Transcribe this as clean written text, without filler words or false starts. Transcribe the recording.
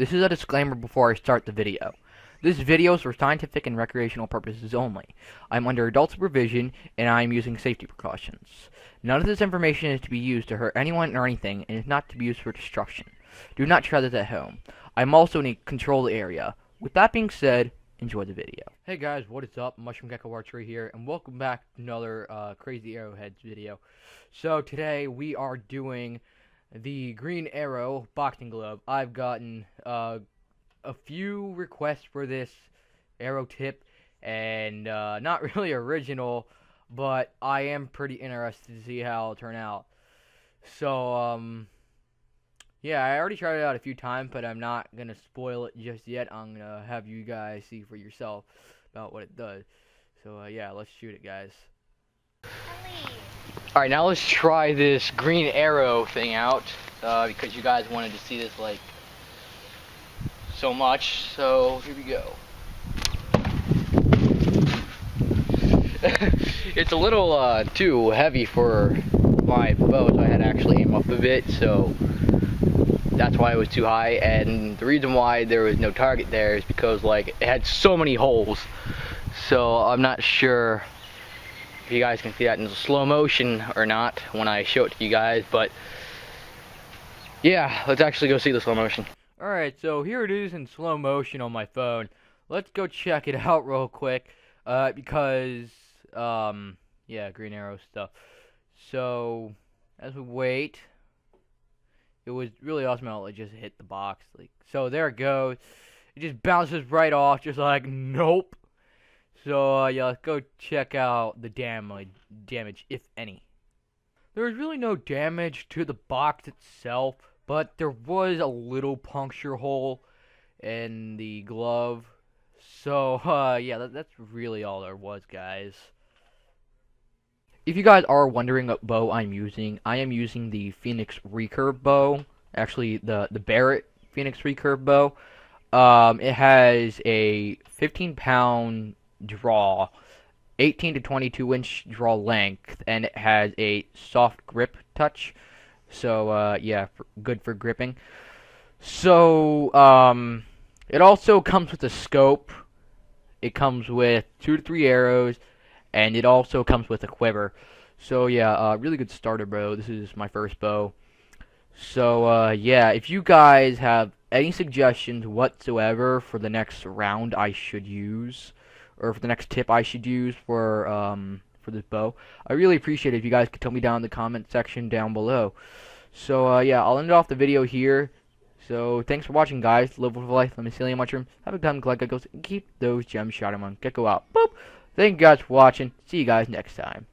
This is a disclaimer before I start the video. This video is for scientific and recreational purposes only. I'm under adult supervision, and I'm using safety precautions. None of this information is to be used to hurt anyone or anything, and is not to be used for destruction. Do not try this at home. I'm also in a controlled area. With that being said, enjoy the video. Hey guys, what is up? Mushroom Gecko Archery here, and welcome back to another Crazy Arrowheads video. So today we are doing the Green Arrow boxing glove. I've gotten a few requests for this arrow tip, and not really original, but I am pretty interested to see how it'll turn out. So yeah, I already tried it out a few times, but I'm not gonna spoil it just yet. I'm gonna have you guys see for yourself about what it does. So yeah, let's shoot it, guys. Alright, now let's try this Green Arrow thing out, because you guys wanted to see this like so much, so here we go. It's a little too heavy for my bow, so I had to actually aim up a bit, so that's why it was too high. And the reason why there was no target there is because like it had so many holes, so I'm not sure if you guys can see that in slow motion or not when I show it to you guys, but yeah, let's actually go see the slow motion. Alright, so here it is in slow motion on my phone. Let's go check it out real quick, because yeah, Green Arrow stuff. So as we wait, it was really awesome how it just hit the box, like so. There it goes. It just bounces right off, just like nope. So yeah, let's go check out the damage, if any. There was really no damage to the box itself, but there was a little puncture hole in the glove. So yeah, that's really all there was, guys. If you guys are wondering what bow I'm using, I am using the Phoenix Recurve bow. Actually, the Barrett Phoenix Recurve bow. It has a 15-pound draw, 18 to 22 inch draw length, and it has a soft grip touch, so yeah, good for gripping. So it also comes with a scope, it comes with 2 to 3 arrows, and it also comes with a quiver. So yeah, really good starter bow. This is my first bow, so yeah, if you guys have any suggestions whatsoever for the next round I should use, or for the next tip I should use for this bow, I really appreciate it if you guys could tell me down in the comment section down below. So yeah, I'll end off the video here. So thanks for watching, guys. Live with life. Let me see you, mushroom. Have a good time, collect geckos, and keep those gems shining on. Gecko out. Boop. Thank you guys for watching. See you guys next time.